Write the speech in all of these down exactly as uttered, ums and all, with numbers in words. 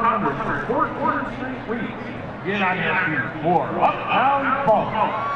fourteenth Street Week. Get out here for Uptown Funk.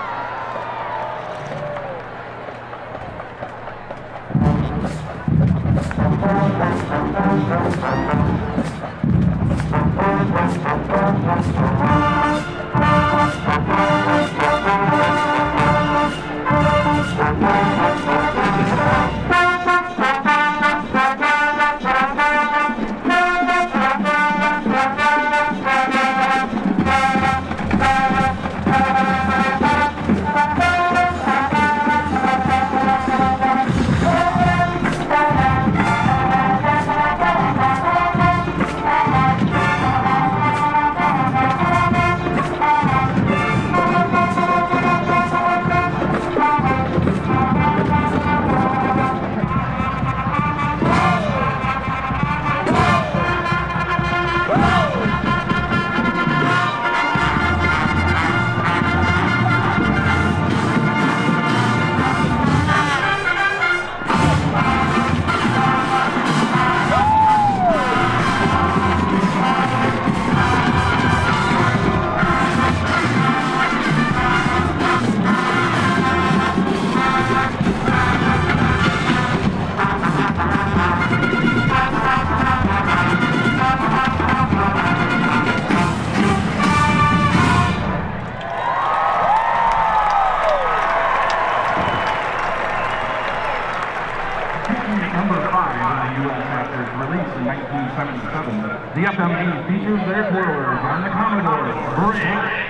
The F M G features their quarters on the Commodore Brick House.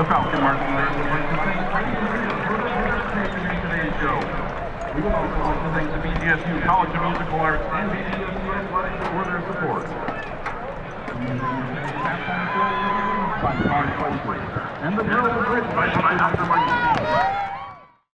The Falcon Marching Band would like to thank Frank and Rita for their participation in today's show. We would also like to thank the B G S U College of Musical Arts and B G S U Athletics for their support. The music is in the platform show by Mark Closely, and the drill is written by Doctor Mike.